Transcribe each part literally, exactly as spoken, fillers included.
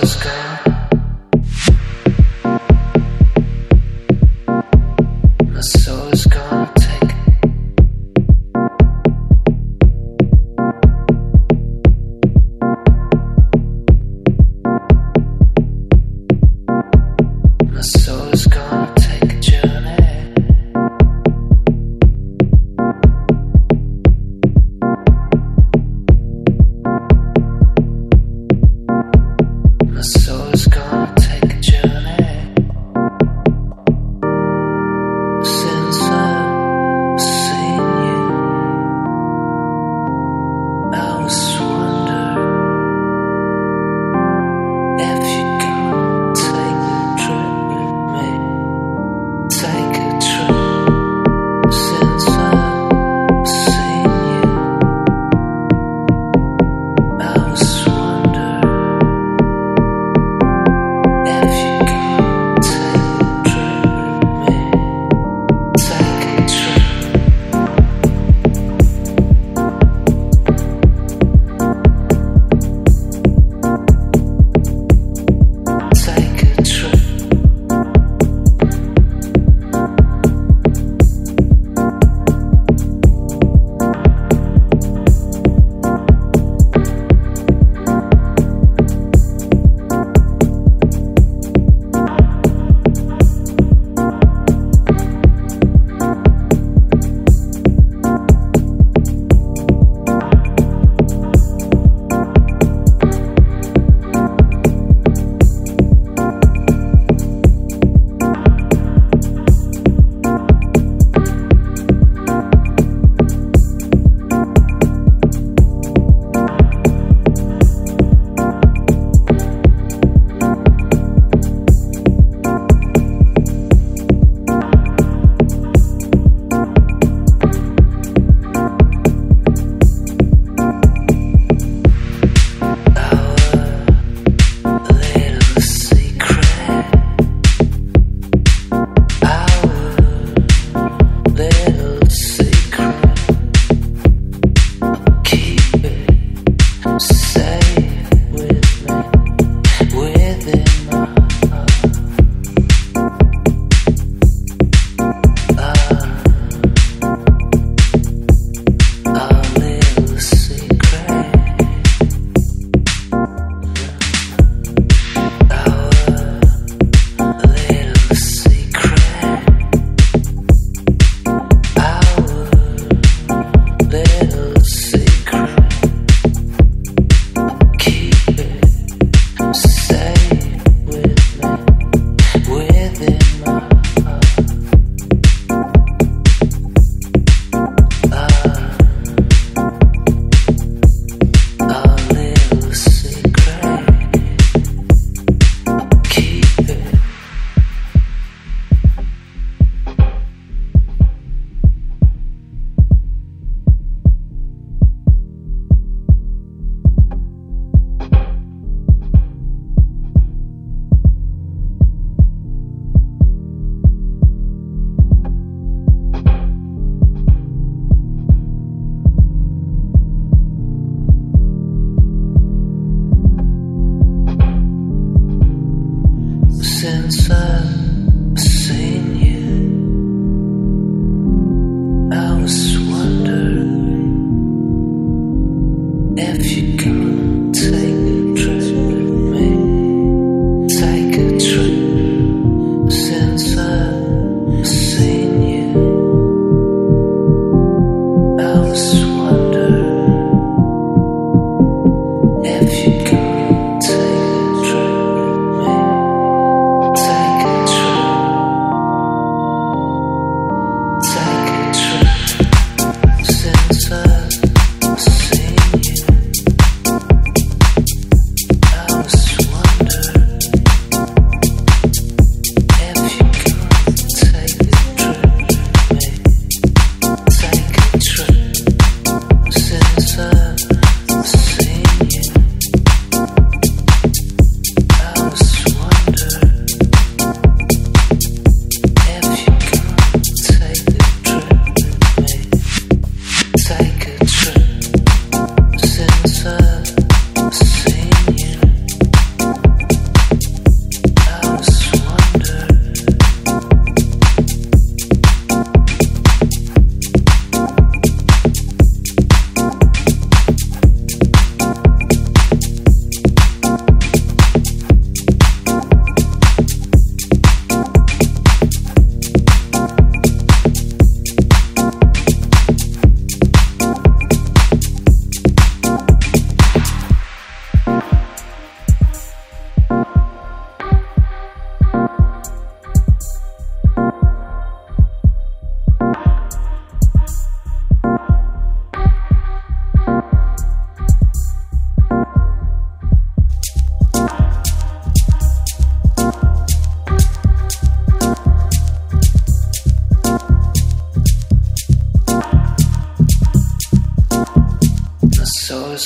close, girl. My soul is gonna take it. My soul is gonna take a journey. My soul is gonna take a journey.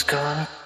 sky.